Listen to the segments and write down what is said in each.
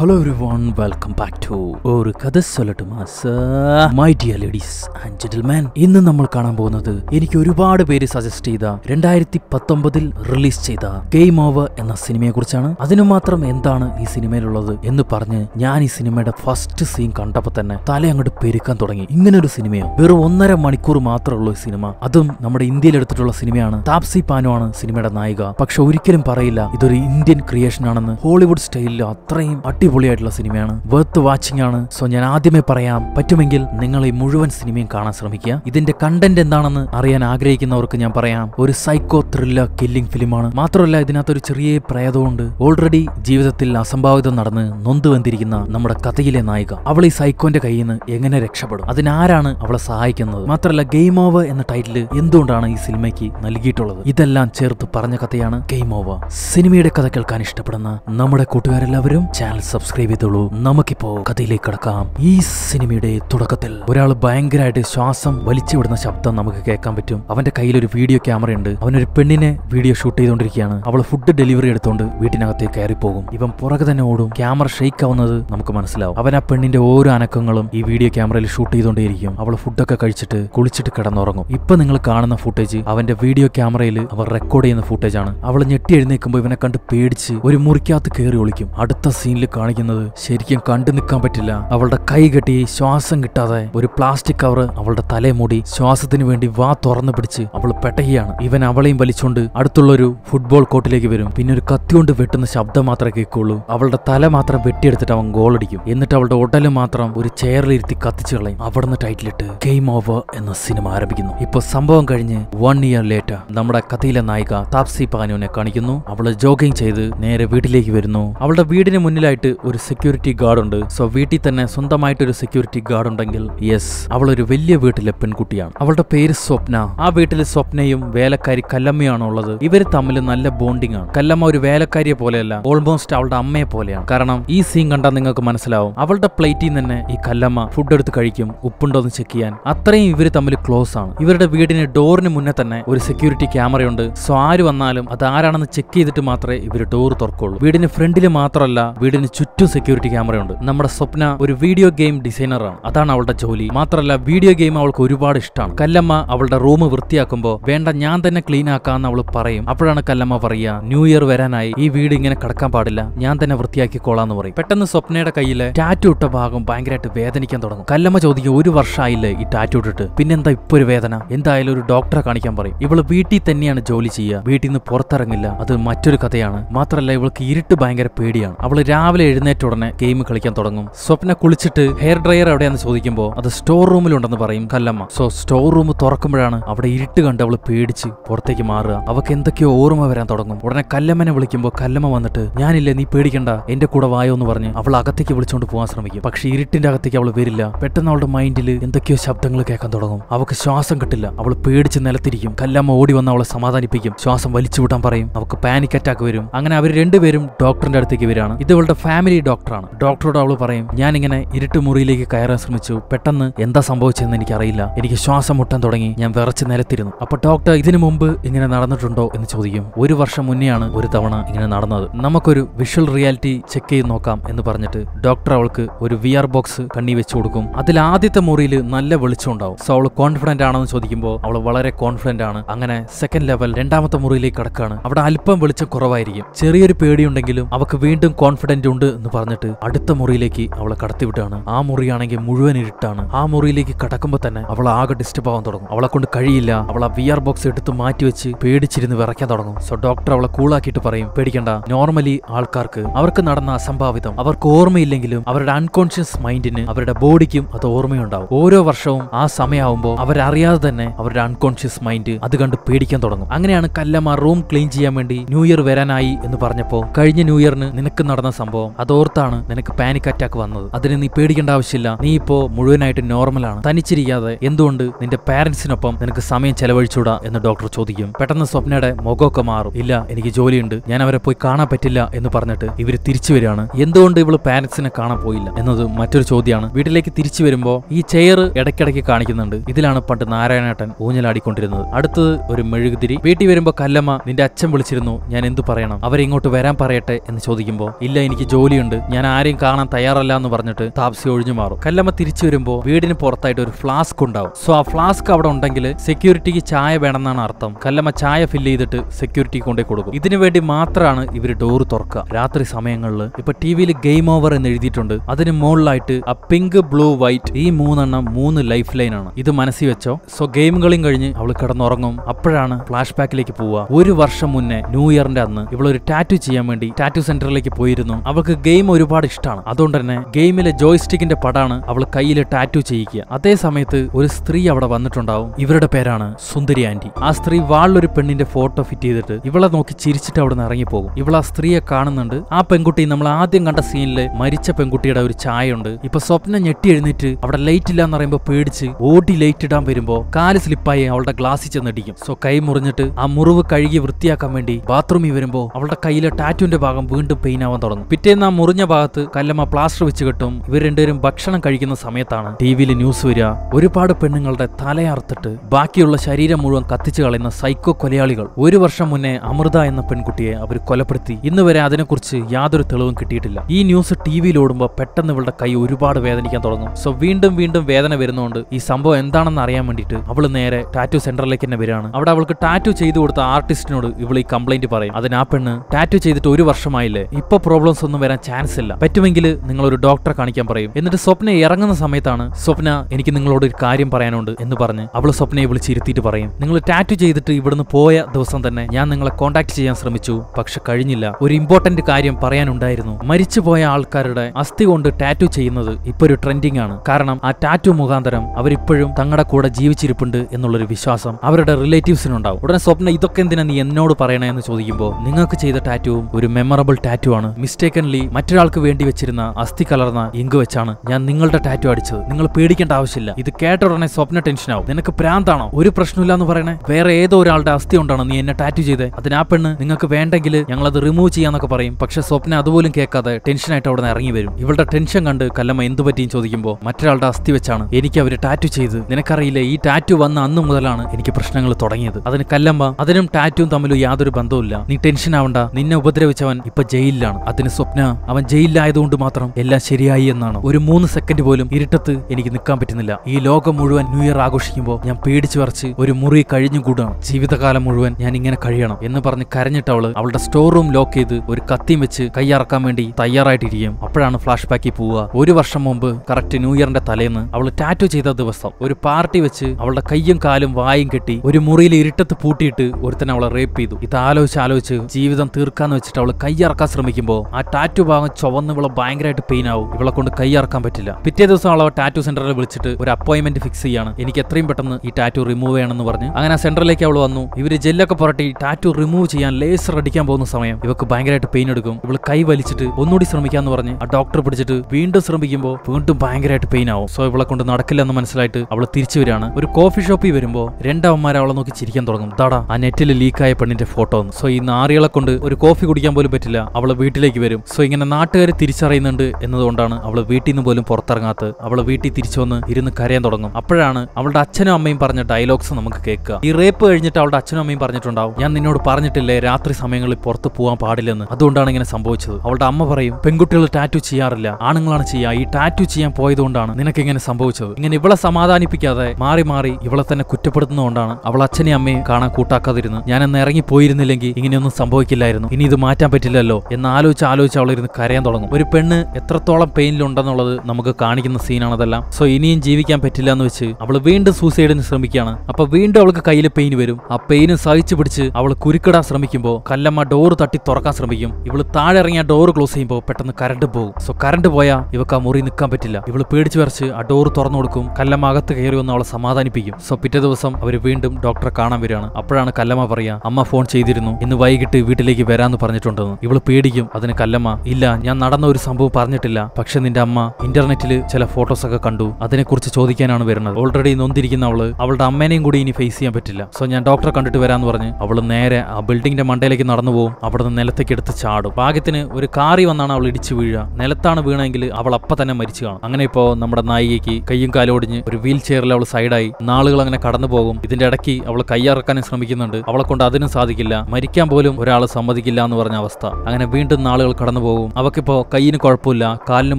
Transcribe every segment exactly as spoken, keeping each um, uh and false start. Hello everyone, welcome back to Oru Kadha Sollattuma Sir. My dear ladies and gentlemen, ഇന്ന് നമ്മൾ കാണാൻ പോകുന്നത് എനിക്ക് ഒരുപാട് പേര് സജസ്റ്റ് ചെയ്ത രണ്ടായിരത്തി പത്തൊമ്പതിൽ റിലീസ് ചെയ്ത ഗെയിം ഓവർ എന്ന സിനിമയെ കുറിച്ചാണ്. അതിനു മാത്രം എന്താണ് ഈ സിനിമയിലുള്ളത് എന്ന് പറഞ്ഞ് ഞാൻ ഈ സിനിമയുടെ ഫസ്റ്റ് സീൻ കണ്ടപ്പോൾ തന്നെ തല അങ്ങോട്ട് പെരുക്കാൻ തുടങ്ങി. ഇങ്ങനൊരു സിനിമയോ, വെറും ഒന്നര മണിക്കൂർ മാത്രമേ ഉള്ളൂ ഈ സിനിമ. അതും നമ്മുടെ ഇന്ത്യയിൽ എടുത്തിട്ടുള്ള സിനിമയാണ്. താപ്സി പാനു ആണ് സിനിമയുടെ നായിക. പക്ഷെ ഒരിക്കലും പറയില്ല ഇതൊരു ഇന്ത്യൻ ക്രിയേഷൻ ആണെന്ന്. ഹോളിവുഡ് സ്റ്റൈലിൽ അത്രയും പൊളിയായിട്ടുള്ള സിനിമയാണ്, വർത്ത് വാച്ചിങ് ആണ്. സോ ഞാൻ ആദ്യമേ പറയാം, പറ്റുമെങ്കിൽ നിങ്ങൾ ഈ മുഴുവൻ സിനിമയും കാണാൻ ശ്രമിക്കുക. ഇതിന്റെ കണ്ടന്റ് എന്താണെന്ന് അറിയാൻ ആഗ്രഹിക്കുന്നവർക്ക് ഞാൻ പറയാം, ഒരു സൈക്കോ ത്രില്ലർ കില്ലിംഗ് ഫിലിമാണ്. മാത്രമല്ല ഇതിനകത്തൊരു ചെറിയ പ്രേതമുണ്ട്. ഓൾറെഡി ജീവിതത്തിൽ അസംഭാവിതം നടന്ന് നൊന്ത് വന്നിരിക്കുന്ന നമ്മുടെ കഥയിലെ നായിക, അവൾ ഈ സൈക്കോന്റെ കയ്യിൽ നിന്ന് എങ്ങനെ രക്ഷപ്പെടും, അതിനാരാണ് അവളെ സഹായിക്കുന്നത്? മാത്രമല്ല ഗെയിം ഓവർ എന്ന ടൈറ്റില് എന്തുകൊണ്ടാണ് ഈ സിനിമയ്ക്ക് നൽകിയിട്ടുള്ളത്, ഇതെല്ലാം ചേർത്ത് പറഞ്ഞ കഥയാണ് ഗെയിം ഓവർ. സിനിമയുടെ കഥ കേൾക്കാൻ ഇഷ്ടപ്പെടുന്ന നമ്മുടെ കൂട്ടുകാരെല്ലാവരും ചാനൽ സബ്സ്ക്രൈബ് ചെയ്തോളൂ. നമുക്കിപ്പോ കഥയിലേക്ക് കടക്കാം. ഈ സിനിമയുടെ തുടക്കത്തിൽ ഒരാൾ ഭയങ്കരമായിട്ട് ശ്വാസം വലിച്ചുവിടുന്ന ശബ്ദം നമുക്ക് കേൾക്കാൻ പറ്റും. അവന്റെ കയ്യിൽ ഒരു വീഡിയോ ക്യാമറയുണ്ട്. അവനൊരു പെണ്ണിനെ വീഡിയോ ഷൂട്ട് ചെയ്തുകൊണ്ടിരിക്കുകയാണ്. അവൾ ഫുഡ് ഡെലിവറി എടുത്തുകൊണ്ട് വീട്ടിനകത്തേക്ക് കയറിപ്പോകും. ഇവൻ പുറകെ തന്നെ ഓടും. ക്യാമറ ഷെയ്ക്ക് ആവുന്നത് നമുക്ക് മനസ്സിലാവും. അവൻ ആ പെണ്ണിന്റെ ഓരോ അനക്കങ്ങളും ഈ വീഡിയോ ക്യാമറയിൽ ഷൂട്ട് ചെയ്തുകൊണ്ടേയിരിക്കും. അവൾ ഫുഡൊക്കെ കഴിച്ചിട്ട് കുളിച്ചിട്ട് കിടന്നുറങ്ങും. ഇപ്പൊ നിങ്ങൾ കാണുന്ന ഫുട്ടേജ് അവന്റെ വീഡിയോ ക്യാമറയിൽ അവർ റെക്കോർഡ് ചെയ്യുന്ന ഫുട്ടേജ് ആണ്. അവൾ ഞെട്ടി എഴുന്നേൽക്കുമ്പോൾ ഇവനെ കണ്ട് പേടിച്ച് ഒരു മുറിക്കകത്ത് കയറി ഒളിക്കും. അടുത്ത സീനിൽ കാണിക്കുന്നത് ശരിക്കും കണ്ടു നിൽക്കാൻ പറ്റില്ല. അവളുടെ കൈ കെട്ടി ശ്വാസം കിട്ടാതെ ഒരു പ്ലാസ്റ്റിക് കവർ അവളുടെ തലയെ മൂടി ശ്വാസത്തിന് വേണ്ടി വാ തുറന്നു പിടിച്ച് അവൾ പെട്ടകയാണ്. ഇവൻ അവളെയും വലിച്ചുകൊണ്ട് അടുത്തുള്ളൊരു ഫുട്ബോൾ കോർട്ടിലേക്ക് വരും. പിന്നെ ഒരു കത്തി കൊണ്ട് വെട്ടുന്ന ശബ്ദം മാത്രമേ കേൾക്കുള്ളൂ. അവളുടെ തല മാത്രം വെട്ടിയെടുത്തിട്ട് അവൻ ഗോളടിക്കും. എന്നിട്ട് അവളുടെ ഉടല് മാത്രം ഒരു ചെയറിലിരുത്തി കത്തിച്ചു കളയും. അവിടുന്ന് ടൈറ്റിലിട്ട് ഗെയിം ഓവർ എന്ന സിനിമ ആരംഭിക്കുന്നു. ഇപ്പൊ സംഭവം കഴിഞ്ഞ് വൺ ഇയർ ലേറ്റർ നമ്മുടെ കഥയിലെ നായിക താപ്സി പാനുവിനെ കാണിക്കുന്നു. അവള് ജോഗിങ് ചെയ്ത് നേരെ വീട്ടിലേക്ക് വരുന്നു. അവളുടെ വീടിന് മുന്നിലായിട്ട് ഒരു സെക്യൂരിറ്റി ഗാർഡ് ഉണ്ട്. സോ വീട്ടിൽ തന്നെ സ്വന്തമായിട്ട് ഒരു സെക്യൂരിറ്റി ഗാർഡ് ഉണ്ടെങ്കിൽ യെസ്, അവൾ ഒരു വലിയ വീട്ടിലെ പെൺകുട്ടിയാണ്. അവളുടെ പേര് സ്വപ്ന. ആ വീട്ടിൽ സ്വപ്നയും വേലക്കാരി കല്ലമ്മയാണ് ഉള്ളത്. ഇവർ തമ്മിൽ നല്ല ബോണ്ടിങ് ആണ്. കല്ലമ്മ ഒരു വേലക്കാരിയെ പോലെയല്ല, ഓൾമോസ്റ്റ് അവളുടെ അമ്മയെ പോലെയാണ്. കാരണം ഈ സീൻ കണ്ടാൽ നിങ്ങൾക്ക് മനസ്സിലാവും. അവളുടെ പ്ലേറ്റിൽ തന്നെ ഈ കല്ലമ്മ ഫുഡ് എടുത്ത് കഴിക്കും, ഉപ്പുണ്ടോ എന്ന് ചെക്ക് ചെയ്യാൻ. അത്രയും ഇവർ തമ്മിൽ ക്ലോസ് ആണ്. ഇവരുടെ വീടിന് ഡോറിന് മുന്നേ തന്നെ ഒരു സെക്യൂരിറ്റി ക്യാമറയുണ്ട്. സോ ആര് വന്നാലും അത് ആരാണെന്ന് ചെക്ക് ചെയ്തിട്ട് മാത്രമേ ഇവർ ഡോർ തുറക്കുള്ളൂ. വീടിന് ഫ്രണ്ടിൽ മാത്രമല്ല, വീടിന് ചുറ്റും സെക്യൂരിറ്റി ക്യാമറയുണ്ട്. നമ്മുടെ സ്വപ്ന ഒരു വീഡിയോ ഗെയിം ഡിസൈനറാണ്. അതാണ് അവളുടെ ജോലി. മാത്രമല്ല വീഡിയോ ഗെയിം അവൾക്ക് ഒരുപാട് ഇഷ്ടമാണ്. കല്ലമ്മ അവളുടെ റൂം വൃത്തിയാക്കുമ്പോൾ വേണ്ട ഞാൻ തന്നെ ക്ലീൻ ആക്കാന്ന് അവൾ പറയും. അപ്പോഴാണ് കല്ലമ്മ പറയുക, ന്യൂ ഇയർ വരാനായി, ഈ വീട് ഇങ്ങനെ കിടക്കാൻ പാടില്ല, ഞാൻ തന്നെ വൃത്തിയാക്കിക്കോളാന്ന് പറയും. പെട്ടെന്ന് സ്വപ്നയുടെ കയ്യിലെ ടാറ്റു ഇട്ട ഭാഗം ഭയങ്കരമായിട്ട് വേദനിക്കാൻ തുടങ്ങും. കല്ലമ്മ ചോദിക്കും, ഒരു വർഷമായില്ലേ ഈ ടാറ്റു ഇട്ടിട്ട്, പിന്നെന്താ ഇപ്പൊ ഒരു വേദന? എന്തായാലും ഒരു ഡോക്ടറെ കാണിക്കാൻ പറയും. ഇവള് വീട്ടിൽ തന്നെയാണ് ജോലി ചെയ്യുക, വീട്ടിൽ നിന്ന് പുറത്തിറങ്ങില്ല. അത് മറ്റൊരു കഥയാണ്. മാത്രമല്ല ഇവൾക്ക് ഇരുട്ട് ഭയങ്കര പേടിയാണ്. അവള് രാവിലെ എഴുന്നേറ്റ ഉടനെ ഗെയിം കളിക്കാൻ തുടങ്ങും. സ്വപ്ന കുളിച്ചിട്ട് ഹെയർ ഡ്രയർ എവിടെയാന്ന് ചോദിക്കുമ്പോൾ അത് സ്റ്റോർ റൂമിലുണ്ടെന്ന് പറയും കല്ലമ്മ. സോ സ്റ്റോർ റൂം തുറക്കുമ്പോഴാണ് അവിടെ ഇരുട്ട് കണ്ട് അവള് പേടിച്ച് പുറത്തേക്ക് മാറുക. അവക്ക് എന്തൊക്കെയോ ഓർമ്മ വരാൻ തുടങ്ങും. ഉടനെ കല്ലമ്മനെ വിളിക്കുമ്പോൾ കല്ലമ്മ വന്നിട്ട് ഞാനില്ലേ, നീ പേടിക്കണ്ട, എന്റെ കൂടെ വായോ എന്ന് പറഞ്ഞ് അവൾ അകത്തേക്ക് വിളിച്ചുകൊണ്ട് പോകാൻ ശ്രമിക്കും. പക്ഷെ ഇരുട്ടിന്റെ അകത്തേക്ക് അവൾ വരില്ല. പെട്ടെന്ന് അവളുടെ മൈൻഡിൽ എന്തൊക്കെയോ ശബ്ദങ്ങൾ കേൾക്കാൻ തുടങ്ങും. അവക്ക് ശ്വാസം കിട്ടില്ല. അവൾ പേടിച്ച് നിലത്തിരിക്കും. കല്ലമ്മ ഓടി വന്ന് അവളെ സമാധാനിപ്പിക്കും. ശ്വാസം വലിച്ചു വിടാൻ പറയും. അവക്ക് പാനിക് അറ്റാക്ക് വരും. അങ്ങനെ അവർ രണ്ടുപേരും ഡോക്ടറിന്റെ അടുത്തേക്ക് വരികയാണ്. ഇത് അവളുടെ ഫാമിലി ഡോക്ടറാണ്. ഡോക്ടറോട് അവൾ പറയും, ഞാൻ ഇങ്ങനെ ഇരുട്ട് മുറിയിലേക്ക് കയറാൻ ശ്രമിച്ചു, പെട്ടെന്ന് എന്താ സംഭവിച്ചതെന്ന് എനിക്കറിയില്ല, എനിക്ക് ശ്വാസം മുട്ടാൻ തുടങ്ങി, ഞാൻ വിറച്ച് നിലത്തിരുന്നു. അപ്പൊ ഡോക്ടർ, ഇതിനു മുമ്പ് ഇങ്ങനെ നടന്നിട്ടുണ്ടോ എന്ന് ചോദിക്കും. ഒരു വർഷം മുന്നെയാണ് ഒരു തവണ ഇങ്ങനെ നടന്നത്, നമുക്കൊരു വിഷ്വൽ റിയാലിറ്റി ചെക്ക് ചെയ്ത് നോക്കാം എന്ന് പറഞ്ഞിട്ട് ഡോക്ടർ അവൾക്ക് ഒരു വി ആർ ബോക്സ് കണ്ണി വെച്ചു കൊടുക്കും. അതിൽ ആദ്യത്തെ മുറിയിൽ നല്ല വെളിച്ചം ഉണ്ടാവും. സോ അവൾ കോൺഫിഡന്റ് ആണെന്ന് ചോദിക്കുമ്പോൾ അവൾ വളരെ കോൺഫിഡന്റ് ആണ്. അങ്ങനെ സെക്കൻഡ് ലെവൽ രണ്ടാമത്തെ മുറിയിലേക്ക് കടക്കാണ്. അവിടെ അല്പം വെളിച്ചം കുറവായിരിക്കും. ചെറിയൊരു പേടിയുണ്ടെങ്കിലും അവക്ക് വീണ്ടും കോൺഫിഡൻസ് ഉണ്ട് എന്ന് പറഞ്ഞിട്ട് അടുത്ത മുറിയിലേക്ക് അവളെ കടത്തിവിട്ടാണ്. ആ മുറിയാണെങ്കിൽ മുഴുവൻ ഇരുട്ടാണ്. ആ മുറിയിലേക്ക് കടക്കുമ്പോൾ തന്നെ അവൾ ആകെ ഡിസ്റ്റർബ് ആവാൻ തുടങ്ങും. അവളെ കൊണ്ട് കഴിയില്ല. അവൾ ആ വി ആർ ബോക്സ് എടുത്ത് മാറ്റിവെച്ച് പേടിച്ചിരുന്ന് വിറയ്ക്കാൻ തുടങ്ങും. സോ ഡോക്ടർ അവളെ കൂളാക്കിയിട്ട് പറയും, പേടിക്കണ്ട, നോർമലി ആൾക്കാർക്ക് അവർക്ക് നടന്ന അസംഭാവിതം അവർക്ക് ഓർമ്മയില്ലെങ്കിലും അവരുടെ അൺകോൺഷ്യസ് മൈൻഡിന് അവരുടെ ബോഡിക്കും അത് ഓർമ്മയുണ്ടാവും. ഓരോ വർഷവും ആ സമയമാവുമ്പോൾ അവരറിയാതെ തന്നെ അവരുടെ അൺകോൺഷ്യസ് മൈൻഡ് അത് കണ്ട് പേടിക്കാൻ തുടങ്ങും. അങ്ങനെയാണ് കല്ലമ്മ റൂം ക്ലീൻ ചെയ്യാൻ വേണ്ടി ന്യൂ ഇയർ വരാനായി എന്ന് പറഞ്ഞപ്പോൾ കഴിഞ്ഞ ന്യൂ ഇയറിന് നിനക്ക് നടന്ന സംഭവം അതോർത്താണ് നിനക്ക് പാനിക് അറ്റാക്ക് വന്നത്, അതിന് നീ പേടിക്കേണ്ട ആവശ്യമില്ല, നീ ഇപ്പോ മുഴുവനായിട്ട് നോർമലാണ്, തനിച്ചിരിക്കാതെ എന്തുകൊണ്ട് നിന്റെ പാരന്റ്സിനൊപ്പം നിനക്ക് സമയം ചെലവഴിച്ചൂടാ എന്ന് ഡോക്ടർ ചോദിക്കും. പെട്ടെന്ന് സ്വപ്നയുടെ മുഖമൊക്കെ മാറും. ഇല്ല, എനിക്ക് ജോലിയുണ്ട്, ഞാൻ അവരെ പോയി കാണാൻ പറ്റില്ല എന്ന് പറഞ്ഞിട്ട് ഇവര് തിരിച്ചു വരികയാണ്. എന്തുകൊണ്ട് ഇവള് പാരന്റ്സിനെ കാണാൻ പോയില്ല എന്നത് മറ്റൊരു ചോദ്യമാണ്. വീട്ടിലേക്ക് തിരിച്ചു വരുമ്പോ ഈ ചെയർ ഇടയ്ക്കിടയ്ക്ക് കാണിക്കുന്നുണ്ട്. ഇതിലാണ് പണ്ട് നാരായണേട്ടൻ ഊഞ്ഞലാടിക്കൊണ്ടിരുന്നത്. അടുത്തത് ഒരു മെഴുകുതിരി. വീട്ടിൽ വരുമ്പോ കല്ലമ്മ, നിന്റെ അച്ഛൻ വിളിച്ചിരുന്നു, ഞാൻ എന്തു പറയണം, അവരെ ഇങ്ങോട്ട് വരാൻ പറയട്ടെ എന്ന് ചോദിക്കുമ്പോ ഇല്ല, എനിക്ക് ജോലി ജോലിയുണ്ട്, ഞാൻ ആരെയും കാണാൻ തയ്യാറല്ല എന്ന് പറഞ്ഞിട്ട് താപ്സി ഒഴിഞ്ഞു മാറും. കല്ലമ്മ തിരിച്ചു വരുമ്പോൾ വീടിന് പുറത്തായിട്ട് ഒരു ഫ്ലാസ്ക് ഉണ്ടാവും. സോ ആ ഫ്ലാസ്ക് അവിടെ ഉണ്ടെങ്കിൽ സെക്യൂരിറ്റിക്ക് ചായ വേണമെന്നാണ് അർത്ഥം. കല്ലമ്മ ചായ ഫില്ല് ചെയ്തിട്ട് സെക്യൂരിറ്റി കൊണ്ടേ കൊടുക്കും. ഇതിനു വേണ്ടി മാത്രമാണ് ഇവർ ഡോർ തുറക്കുക രാത്രി സമയങ്ങളിൽ. ഇപ്പൊ ടി വിയിൽ ഗെയിം ഓവർ എന്ന് എഴുതിയിട്ടുണ്ട്, അതിന് മുകളിലായിട്ട് ആ പിങ്ക് ബ്ലൂ വൈറ്റ് ഈ മൂന്നെണ്ണം മൂന്ന് ലൈഫ് ലൈൻ ആണ്. ഇത് മനസ്സിൽ വെച്ചോ. സോ ഗെയിം കളിയും കഴിഞ്ഞ് അവൾ കിടന്നുറങ്ങും. അപ്പോഴാണ് ഫ്ലാഷ് ബാക്കിലേക്ക് പോവുക. ഒരു വർഷം മുന്നേ ന്യൂ ഇയറിന്റെ അന്ന് ഇവളൊരു ടാറ്റു ചെയ്യാൻ വേണ്ടി ടാറ്റു സെന്ററിലേക്ക് പോയിരുന്നു. അവൾക്ക് ഗെയിം ഒരുപാട് ഇഷ്ടമാണ്. അതുകൊണ്ട് തന്നെ ഗെയിമിലെ ജോയ്സ്റ്റിക്കിന്റെ പടാണ് അവൾ കയ്യിൽ ടാറ്റു ചെയ്യിക്കുക. അതേ സമയത്ത് ഒരു സ്ത്രീ അവിടെ വന്നിട്ടുണ്ടാവും. ഇവരുടെ പേരാണ് സുന്ദരി ആന്റി. ആ സ്ത്രീ വാളിലൊരു പെണ്ണിന്റെ ഫോട്ടോ ഫിറ്റ് ചെയ്തിട്ട് ഇവളെ നോക്കി ചിരിച്ചിട്ട് അവിടെ നിന്ന് ഇറങ്ങിപ്പോകും. ഇവൾ ആ സ്ത്രീയെ കാണുന്നുണ്ട്. ആ പെൺകുട്ടി നമ്മൾ ആദ്യം കണ്ട സീനിലെ മരിച്ച പെൺകുട്ടിയുടെ ഒരു ചായ ഉണ്ട്. ഇപ്പൊ സ്വപ്നം ഞെട്ടി എഴുന്നേറ്റ് അവിടെ ലൈറ്റ് ഇല്ലാന്ന് പറയുമ്പോ പേടിച്ച് ഓടി ലൈറ്റ് ഇടാൻ വരുമ്പോ കാല് സ്ലിപ്പായി അവളുടെ ഗ്ലാസ്സിൽ ചെന്നിടിക്കും. സോ കൈ മുറിഞ്ഞിട്ട് ആ മുറിവ് കഴുകി വൃത്തിയാക്കാൻ വേണ്ടി ബാത്റൂമിൽ വരുമ്പോ അവളുടെ കയ്യിലെ ടാറ്റുവിന്റെ ഭാഗം വീണ്ടും പെയിൻ ആവാൻ തുടങ്ങും. പിറ്റേന്ന് ആ മുറിഞ്ഞ ഭാഗത്ത് കല്ലമ്മ പ്ലാസ്റ്റർ വെച്ച് കെട്ടും. ഇവർ രണ്ടുപേരും ഭക്ഷണം കഴിക്കുന്ന സമയത്താണ് ടിവിയിൽ ന്യൂസ് വരിക. ഒരുപാട് പെണ്ണുങ്ങളുടെ തലയാർത്തിട്ട് ബാക്കിയുള്ള ശരീരം മുഴുവൻ കത്തിച്ചു കളയുന്ന സൈക്കോ കൊലയാളികൾ. ഒരു വർഷം മുന്നേ അമൃത എന്ന പെൺകുട്ടിയെ അവർ കൊലപ്പെടുത്തി. ഇന്ന് വരെ അതിനെക്കുറിച്ച് യാതൊരു തെളിവും കിട്ടിയിട്ടില്ല. ഈ ന്യൂസ് ടി വിയിൽ ഓടുമ്പോൾ പെട്ടെന്ന് ഇവളുടെ കൈ ഒരുപാട് വേദനിക്കാൻ തുടങ്ങും. സോ വീണ്ടും വീണ്ടും വേദന വരുന്നതുകൊണ്ട് ഈ സംഭവം എന്താണെന്ന് അറിയാൻ വേണ്ടിയിട്ട് അവൾ നേരെ ടാറ്റു സെന്ററിലേക്ക് തന്നെ വരികയാണ്. അവിടെ അവൾക്ക് ടാറ്റു ചെയ്തു കൊടുത്ത ആർട്ടിസ്റ്റിനോട് ഇവൾ ഈ കംപ്ലൈന്റ് പറയും. അതിന് ആ പെണ്ണ് ടാറ്റു ചെയ്തിട്ട് ഒരു വർഷമായില്ലേ, ഇപ്പൊ പ്രോബ്ലംസ് ഒന്നും വരാൻ ചാൻസ് ഇല്ല, പറ്റുമെങ്കിൽ നിങ്ങൾ ഒരു ഡോക്ടറെ കാണിക്കാൻ പറയും. എന്നിട്ട് സ്വപ്ന ഇറങ്ങുന്ന സമയത്താണ് സ്വപ്ന എനിക്ക് നിങ്ങളോട് ഒരു കാര്യം പറയാനുണ്ട് എന്ന് പറഞ്ഞ് അവള് സ്വപ്നയെ വിളിച്ചിരുത്തിയിട്ട് പറയും, നിങ്ങൾ ടാറ്റു ചെയ്തിട്ട് ഇവിടുന്ന് പോയ ദിവസം തന്നെ ഞാൻ നിങ്ങളെ കോൺടാക്ട് ചെയ്യാൻ ശ്രമിച്ചു, പക്ഷെ കഴിഞ്ഞില്ല. ഒരു ഇമ്പോർട്ടന്റ് കാര്യം പറയാനുണ്ടായിരുന്നു. മരിച്ചുപോയ ആൾക്കാരുടെ അസ്ഥി കൊണ്ട് ടാറ്റു ചെയ്യുന്നത് ഇപ്പൊ ഒരു ട്രെൻഡിങ് ആണ്. കാരണം ആ ടാറ്റു മുഖാന്തരം അവരിപ്പോഴും തങ്ങളുടെ കൂടെ ജീവിച്ചിരിപ്പുണ്ട് എന്നുള്ളൊരു വിശ്വാസം അവരുടെ റിലേറ്റീവ്സിനുണ്ടാവും. ഉടനെ സ്വപ്ന ഇതൊക്കെ എന്തിനാ നീ എന്നോട് പറയണേ എന്ന് ചോദിക്കുമ്പോൾ നിങ്ങൾക്ക് ചെയ്ത ടാറ്റുവും ഒരു മെമ്മറബിൾ ടാറ്റു ആണ്. മിസ്റ്റേക്കൻലി മറ്റൊരാൾക്ക് വേണ്ടി വെച്ചിരുന്ന അസ്ഥി കലർന്ന ഇങ്ക് വെച്ചാണ് ഞാൻ നിങ്ങളുടെ ടാറ്റു അടിച്ചത്. നിങ്ങൾ പേടിക്കേണ്ട ആവശ്യമില്ല. ഇത് കേട്ട ഉടനെ സ്വപ്ന ടെൻഷനാവും. നിനക്ക് പ്രാന്താണോ? ഒരു പ്രശ്നമില്ല എന്ന് പറയണേ, വേറെ ഏതോ ഒരാളുടെ അസ്ഥി കൊണ്ടാണ് നീ എന്നെ ടാറ്റു ചെയ്തത്. അതിനാ പെണ്ണ് നിങ്ങൾക്ക് വേണ്ടെങ്കിൽ ഞങ്ങൾ അത് റിമൂവ് ചെയ്യാന്നൊക്കെ പറയും. പക്ഷെ സ്വപ്ന അതുപോലും കേൾക്കാതെ ടെൻഷനായിട്ട് അവിടെ നിന്ന് ഇറങ്ങി വരും. ഇവളുടെ ടെൻഷൻ കണ്ട് കല്ലമ്മ എന്തു പറ്റിയും ചോദിക്കുമ്പോൾ മറ്റൊരാളുടെ അസ്ഥി വെച്ചാണ് എനിക്ക് അവര് ടാറ്റു ചെയ്ത്, നിനക്കറിയില്ല ഈ ടാറ്റു വന്ന അന്ന് മുതലാണ് എനിക്ക് പ്രശ്നങ്ങൾ തുടങ്ങിയത്. അതിന് കല്ലമ്മ അതിനും ടാറ്റും തമ്മിൽ യാതൊരു ബന്ധവുമില്ല, നീ ടെൻഷൻ ആവണ്ട, നിന്നെ ഉപദ്രവിച്ചവൻ ഇപ്പൊ ജയിലിലാണ്. അതിന് സ്വപ്ന അവൻ ജയിലിലായതുകൊണ്ട് മാത്രം എല്ലാം ശരിയായി എന്നാണ്. ഒരു മൂന്ന് സെക്കൻഡ് പോലും ഇരുട്ടത്ത് എനിക്ക് നിൽക്കാൻ പറ്റുന്നില്ല. ഈ ലോകം മുഴുവൻ ന്യൂ ഇയർ ആഘോഷിക്കുമ്പോൾ ഞാൻ പേടിച്ചു വരച്ച് ഒരു മുറി കഴിഞ്ഞുകൂടാണ്. ജീവിതകാലം മുഴുവൻ ഞാൻ ഇങ്ങനെ കഴിയണം എന്ന് പറഞ്ഞ് കരഞ്ഞിട്ട് അവള് അവളുടെ സ്റ്റോർ റൂം ലോക്ക് ചെയ്ത് ഒരു കത്തിയും വെച്ച് കയ്യറക്കാൻ വേണ്ടി തയ്യാറായിട്ടിരിക്കും. അപ്പോഴാണ് ഫ്ലാഷ് ബാക്കിൽ പോവുക. ഒരു വർഷം മുമ്പ് കറക്റ്റ് ന്യൂ ഇയറിന്റെ തലേന്ന് അവള് ടാറ്റു ചെയ്ത ദിവസം ഒരു പാർട്ടി വെച്ച് അവളുടെ കയ്യും കാലും വായും കെട്ടി ഒരു മുറിയിൽ ഇരുട്ടത്ത് പൂട്ടിയിട്ട് ഒരുത്തനെ അവളെ റേപ്പ് ചെയ്തു. ഇത് ആലോചിച്ച് ആലോചിച്ച് ജീവിതം തീർക്കാന്ന് വെച്ചിട്ട് അവള് കയ്യറക്കാൻ ശ്രമിക്കുമ്പോൾ ആ ടാറ്റു ഭാഗം ചുവന്ന് ഇവളെ ഭയങ്കരമായിട്ട് പെയിൻ ആവും. ഇവളെ കൊണ്ട് കയ്യറക്കാൻ പറ്റില്ല. പിറ്റേ ദിവസം അവളെ ടാറ്റു സെന്ററിൽ വിളിച്ചിട്ട് ഒരു അപ്പോയിന്റ്മെന്റ് ഫിക്സ് ചെയ്യാണ്, എനിക്ക് എത്രയും പെട്ടെന്ന് ഈ ടാറ്റു റിമൂവ് ചെയ്യണമെന്ന് പറഞ്ഞ്. അങ്ങനെ ആ സെന്ററിലേക്ക് അവൾ വന്നു. ഇവര് ജെല്ലൊക്കെ പുരട്ടി ടാറ്റു റിമൂവ് ചെയ്യാൻ ലേസർ അടിക്കാൻ പോകുന്ന സമയം ഇവക്ക് ഭയങ്കരമായിട്ട് പെയിൻ എടുക്കും. ഇവള് കൈ വലിച്ചിട്ട് ഒന്നുകൂടി ശ്രമിക്കാന്ന് പറഞ്ഞ് ആ ഡോക്ടർ പിടിച്ചിട്ട് വീണ്ടും ശ്രമിക്കുമ്പോൾ വീണ്ടും ഭയങ്കരമായിട്ട് പെയിൻ ആവും. സോ ഇവളെ കൊണ്ട് നടക്കില്ലെന്ന് മനസ്സിലായിട്ട് അവള് തിരിച്ചു വരികയാണ്. ഒരു കോഫി ഷോപ്പിൽ വരുമ്പോൾ രണ്ടവന്മാരെ അവളെ നോക്കി ചിരിക്കാൻ തുടങ്ങും. താടാ ആ നെറ്റിൽ ലീക്കായ പെണ്ണിന്റെ ഫോട്ടോ. സോ ഈ നാറികളെ കൊണ്ട് ഒരു കോഫി കുടിക്കാൻ പോലും പറ്റില്ല. അവള് വീട്ടിലേക്ക് വരും. സോ ഇങ്ങനെ നാട്ടുകാർ തിരിച്ചറിയുന്നുണ്ട് എന്നതുകൊണ്ടാണ് അവള് വീട്ടിൽ നിന്ന് പോലും പുറത്തിറങ്ങാത്ത. അവള് വീട്ടിൽ തിരിച്ചു വന്ന് ഇരുന്ന് കരയാൻ തുടങ്ങും. അപ്പോഴാണ് അവളുടെ അച്ഛനും അമ്മയും പറഞ്ഞ ഡയലോഗ്സ് നമുക്ക് കേൾക്കുക. ഈ റേപ്പ് കഴിഞ്ഞിട്ട് അവളുടെ അച്ഛനും അമ്മയും പറഞ്ഞിട്ടുണ്ടാവും, ഞാൻ നിന്നോട് പറഞ്ഞിട്ടില്ലേ രാത്രി സമയങ്ങളിൽ പുറത്ത് പോകാൻ പാടില്ലെന്ന്, അതുകൊണ്ടാണ് ഇങ്ങനെ സംഭവിച്ചത്. അവളുടെ അമ്മ പറയും, പെൺകുട്ടികൾ ടാറ്റു ചെയ്യാറില്ല, ആണുങ്ങളാണ് ചെയ്യുക, ഈ ടാറ്റു ചെയ്യാൻ പോയതുകൊണ്ടാണ് നിനക്ക് ഇങ്ങനെ സംഭവിച്ചത്. ഇങ്ങനെ ഇവളെ സമാധാനിപ്പിക്കാതെ മാറി മാറി ഇവളെ തന്നെ കുറ്റപ്പെടുത്തുന്നതുകൊണ്ടാണ് അവൾ അച്ഛനെയും അമ്മയും കാണാൻ കൂട്ടാക്കാതിരുന്നു. ഞാനെന്ന് ഇറങ്ങി പോയിരുന്നില്ലെങ്കിൽ ഇങ്ങനെയൊന്നും സംഭവിക്കില്ലായിരുന്നു, ഇനി ഇത് മാറ്റാൻ പറ്റില്ലല്ലോ എന്ന് ആലോചിച്ച് ആലോചിച്ച് അവളിരുന്ന് കരയാൻ തുടങ്ങും. ഒരു പെണ്ണ് എത്രത്തോളം പെയിനിലുണ്ടെന്നുള്ളത് നമുക്ക് കാണിക്കുന്ന സീനാണ് അതെല്ലാം. സോ ഇനിയും ജീവിക്കാൻ പറ്റില്ല എന്ന് വെച്ച് അവൾ വീണ്ടും സൂസൈഡിന് ശ്രമിക്കുകയാണ്. അപ്പൊ വീണ്ടും അവൾക്ക് കയ്യിൽ പെയിൻ വരും. ആ പെയിന് സഹിച്ചു പിടിച്ച് അവൾ കുരുക്കിടാൻ ശ്രമിക്കുമ്പോൾ കല്ലമ്മ ഡോർ തട്ടി തുറക്കാൻ ശ്രമിക്കും. ഇവള് താഴെ ഇറങ്ങിയ ഡോർ ക്ലോസ് ചെയ്യുമ്പോൾ പെട്ടെന്ന് കറണ്ട് പോകും. സോ കറണ്ട് പോയാൽ ഇവക്ക് ആ മുറി നിൽക്കാൻ പറ്റില്ല. ഇവള് പേടിച്ചു വരച്ച് ആ ഡോർ തുറന്നു കൊടുക്കും. കല്ലമ്മ അകത്ത് കയറി വന്ന് അവളെ സമാധാനിപ്പിക്കും. സോ പിറ്റേ ദിവസം അവർ വീണ്ടും ഡോക്ടറെ കാണാൻ വരികയാണ്. അപ്പോഴാണ് കല്ലമ്മ പറയാ, അമ്മ ഫോൺ ചെയ്തിരുന്നു, ഇന്ന് വൈകിട്ട് വീട്ടിലേക്ക് വരാന്ന് പറഞ്ഞിട്ടുണ്ടെന്ന്. ഇവള് പേടിക്കും. അതിന് കല്ലമ്മ, ഇല്ല ഞാൻ നടന്ന ഒരു സംഭവം പറഞ്ഞിട്ടില്ല, പക്ഷെ നിന്റെ അമ്മ ഇന്റർനെറ്റിൽ ചില ഫോട്ടോസ് ഒക്കെ കണ്ടു, അതിനെക്കുറിച്ച് ചോദിക്കാനാണ് വരുന്നത്. ഓൾറെഡി നൊന്തിരിക്കുന്ന അവള് അവളുടെ അമ്മേനെയും കൂടി ഇനി ഫേസ് ചെയ്യാൻ പറ്റില്ല. സോ ഞാൻ ഡോക്ടറെ കണ്ടിട്ട് വരാന്ന് പറഞ്ഞ് അവള് നേരെ ആ ബിൽഡിങ്ങിന്റെ മണ്ടയിലേക്ക് നടന്നു പോകും. അവിടെ നിന്ന് നിലത്തേക്ക് എടുത്ത് ചാടും. ഭാഗ്യത്തിന് ഒരു കാറി വന്നാണ് അവൾ ഇടിച്ചു വീഴുക. നിലത്താണ് വീണെങ്കിൽ അവൾ അപ്പ തന്നെ മരിച്ചു കാണും. അങ്ങനെ ഇപ്പോ നമ്മുടെ നായികയ്ക്ക് കയ്യും കാലോടിഞ്ഞ് ഒരു വീൽ ചെയറിൽ അവൾ സൈഡായി നാളുകൾ അങ്ങനെ കടന്നു പോകും. ഇതിന്റെ ഇടയ്ക്ക് അവൾ കയ്യറക്കാനും ശ്രമിക്കുന്നുണ്ട്. അവളെ കൊണ്ട് അതിനും സാധിക്കില്ല. മരിക്കാൻ പോലും ഒരാൾ സമ്മതിക്കില്ല എന്ന് പറഞ്ഞ അവസ്ഥ. അങ്ങനെ വീണ്ടും നാളുകൾ കടന്നു പോകും. പോകും. അവക്കിപ്പോൾ കയ്യിന് കുഴപ്പമില്ല, കാലിന്